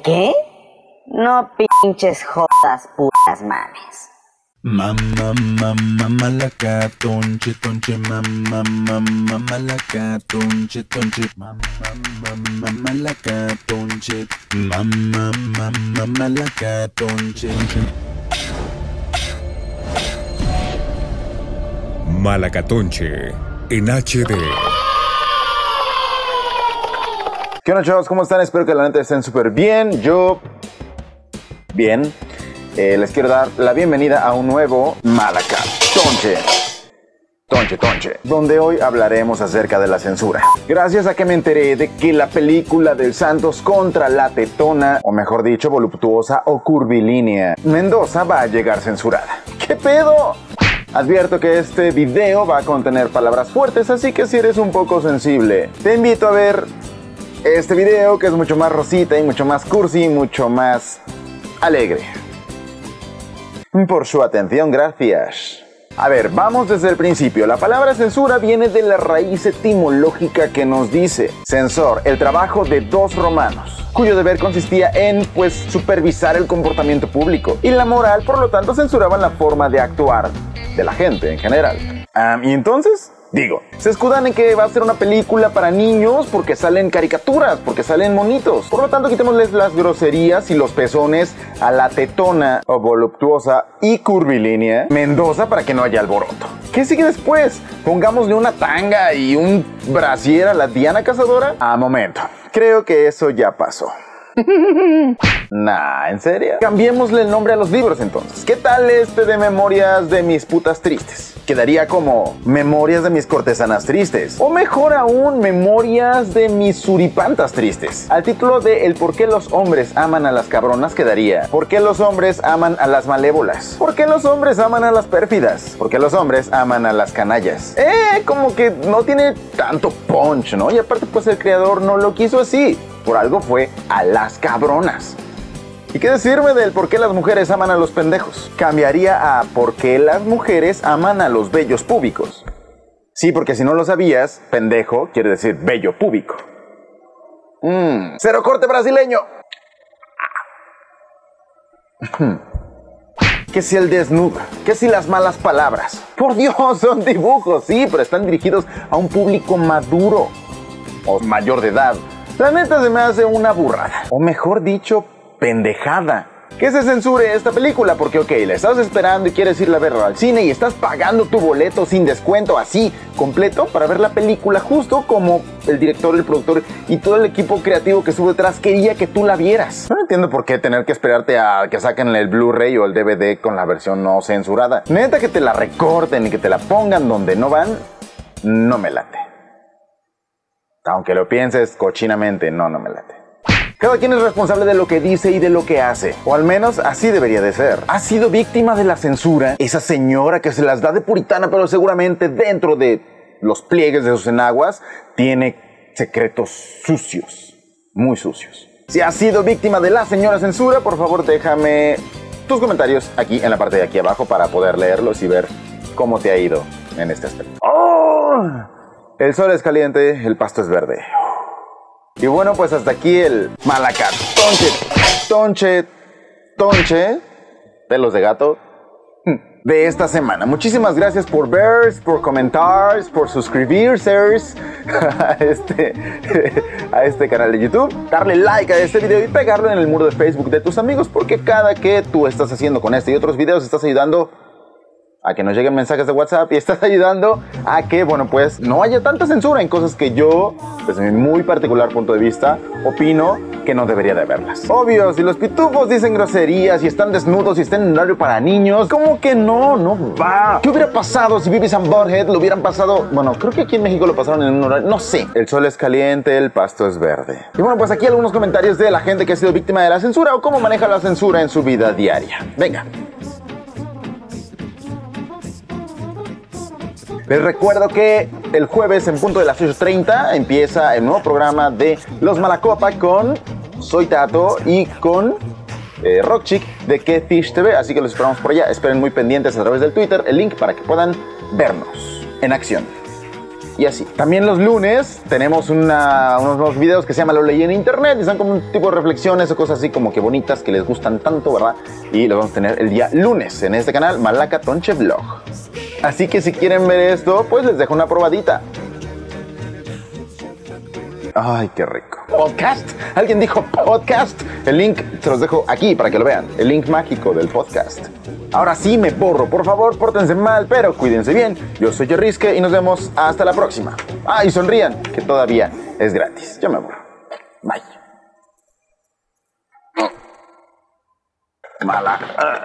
¿Qué? No pinches jodas, putas mames. Mamá, mamá, malacatonche, tonche, mamá, mamá, malacatonche, tonche, mamá, mamá, malacatonche, mamá, mamá, malacatonche. Malacatonche, en HD. ¿Qué onda, chavos? ¿Cómo están? Espero que la neta estén súper bien. Yo, bien. Les quiero dar la bienvenida a un nuevo Malacatonche. Tonche. Donde hoy hablaremos acerca de la censura. Gracias a que me enteré de que la película del Santos contra la tetona, o mejor dicho, voluptuosa o curvilínea, Mendoza, va a llegar censurada. ¿Qué pedo? Advierto que este video va a contener palabras fuertes, así que si eres un poco sensible, te invito a ver este video, que es mucho más rosita y mucho más cursi y mucho más alegre. Por su atención, gracias. A ver, vamos desde el principio. La palabra censura viene de la raíz etimológica que nos dice censor, el trabajo de dos romanos, cuyo deber consistía en, pues, supervisar el comportamiento público. Y la moral, por lo tanto, censuraban la forma de actuar de la gente en general. ¿Y entonces? Digo, se escudan en que va a ser una película para niños porque salen caricaturas, porque salen monitos. Por lo tanto, quitémosles las groserías y los pezones a la tetona o voluptuosa y curvilínea Mendoza para que no haya alboroto. ¿Qué sigue después? ¿Pongámosle una tanga y un brasier a la Diana Cazadora? Ah, momento. Creo que eso ya pasó. Nah, ¿en serio? Cambiémosle el nombre a los libros entonces. ¿Qué tal este de Memorias de mis putas tristes? Quedaría como Memorias de mis cortesanas tristes. O mejor aún, Memorias de mis suripantas tristes. Al título de El por qué los hombres aman a las cabronas quedaría ¿Por qué los hombres aman a las malévolas? ¿Por qué los hombres aman a las pérfidas? ¿Por qué los hombres aman a las canallas? Como que no tiene tanto punch, ¿no? Y aparte, pues el creador no lo quiso así. Por algo fue a las cabronas. ¿Y qué decirme del por qué las mujeres aman a los pendejos? Cambiaría a por qué las mujeres aman a los bellos púbicos. Sí, porque si no lo sabías, pendejo quiere decir bello púbico. Cero corte brasileño. ¿Qué si el desnudo? ¿Qué si las malas palabras? Por Dios, son dibujos, sí, pero están dirigidos a un público maduro o mayor de edad. La neta se me hace una burrada, o mejor dicho, pendejada, que se censure esta película porque, ok, la estás esperando y quieres irla a verla al cine y estás pagando tu boleto sin descuento, así, completo, para ver la película justo como el director, el productor y todo el equipo creativo que estuvo detrás quería que tú la vieras. No entiendo por qué tener que esperarte a que saquen el Blu-ray o el DVD con la versión no censurada. Neta, que te la recorten y que te la pongan donde no van, no me late. Aunque lo pienses cochinamente, no me late. Cada quien es responsable de lo que dice y de lo que hace, o al menos así debería de ser. Ha sido víctima de la censura esa señora que se las da de puritana, pero seguramente dentro de los pliegues de sus enaguas tiene secretos sucios, muy sucios. Si has sido víctima de la señora censura, por favor déjame tus comentarios aquí en la parte de aquí abajo para poder leerlos y ver cómo te ha ido en este aspecto. ¡Oh! El sol es caliente, el pasto es verde. Y bueno, pues hasta aquí el Malacatonche, pelos de gato, de esta semana. Muchísimas gracias por ver, por comentar, por suscribirse a este canal de YouTube, darle like a este video y pegarlo en el muro de Facebook de tus amigos, porque cada que tú estás haciendo con este y otros videos, estás ayudando a que nos lleguen mensajes de WhatsApp y estás ayudando a que, bueno, pues no haya tanta censura en cosas que yo, desde mi muy particular punto de vista, opino que no debería de haberlas. Obvio, si los pitufos dicen groserías, si están desnudos, si están en un horario para niños, ¿cómo que no va? ¿Qué hubiera pasado si Beavis and Butthead lo hubieran pasado? Bueno, creo que aquí en México lo pasaron en un horario, no sé. El sol es caliente, el pasto es verde. Y bueno, pues aquí algunos comentarios de la gente que ha sido víctima de la censura o cómo maneja la censura en su vida diaria. Venga. Les recuerdo que el jueves en punto de las 8:30 empieza el nuevo programa de Los Malacopa con Soy Tato y con Rock Rockchick de Ketfish TV, así que los esperamos por allá. Esperen muy pendientes a través del Twitter el link para que puedan vernos en acción. y así. También los lunes tenemos unos nuevos videos que se llama Lo Leí en Internet, y son como un tipo de reflexiones o cosas así como que bonitas que les gustan tanto, ¿verdad? Y los vamos a tener el día lunes en este canal, Malacatonche Vlog. Así que si quieren ver esto, pues les dejo una probadita. Ay, qué rico. ¿Podcast? ¿Alguien dijo podcast? El link se los dejo aquí para que lo vean. El link mágico del podcast. Ahora sí me borro. Por favor, pórtense mal, pero cuídense bien. Yo soy Gerrysuke y nos vemos hasta la próxima. Ah, y sonrían, que todavía es gratis. Yo me borro. Bye. Mala.